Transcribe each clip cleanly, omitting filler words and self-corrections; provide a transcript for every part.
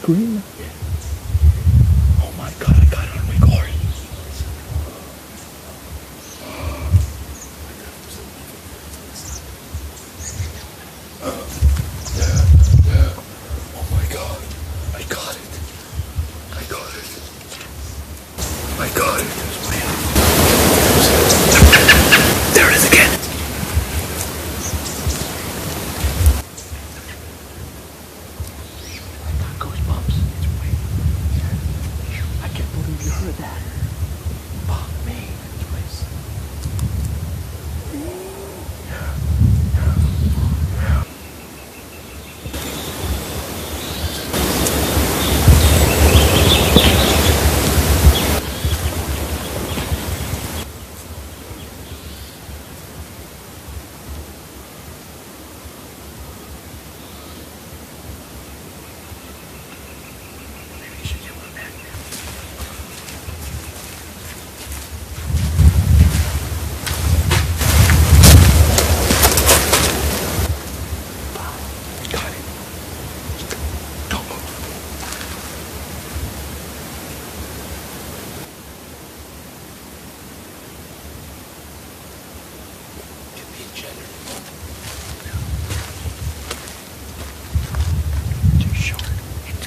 screaming. Oh my God, I got it on record. Oh my God, I got it. I got it. I got it. There it is again.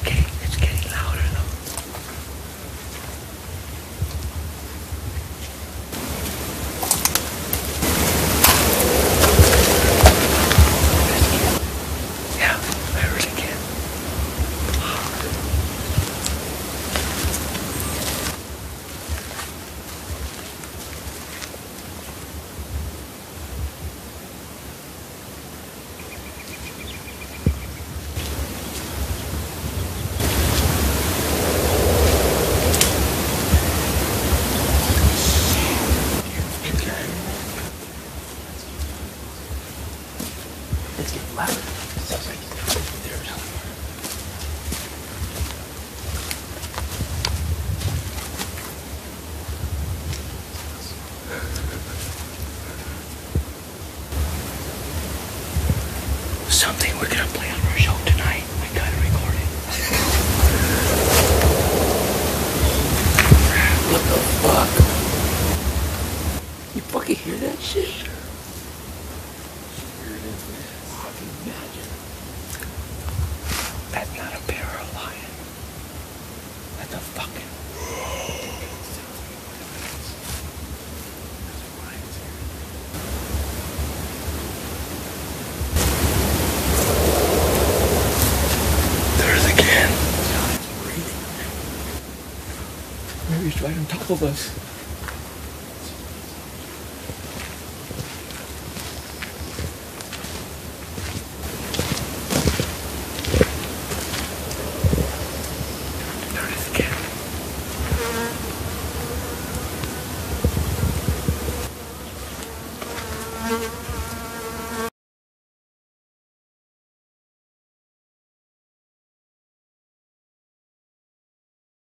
It's getting louder. Sounds like there it is. Something we're gonna play on our show tonight. I gotta record it. What the fuck? You fucking hear that shit? Imagine. That's not a bear or a lion. That's a fucking... There it is again. Maybe he's right on top of us.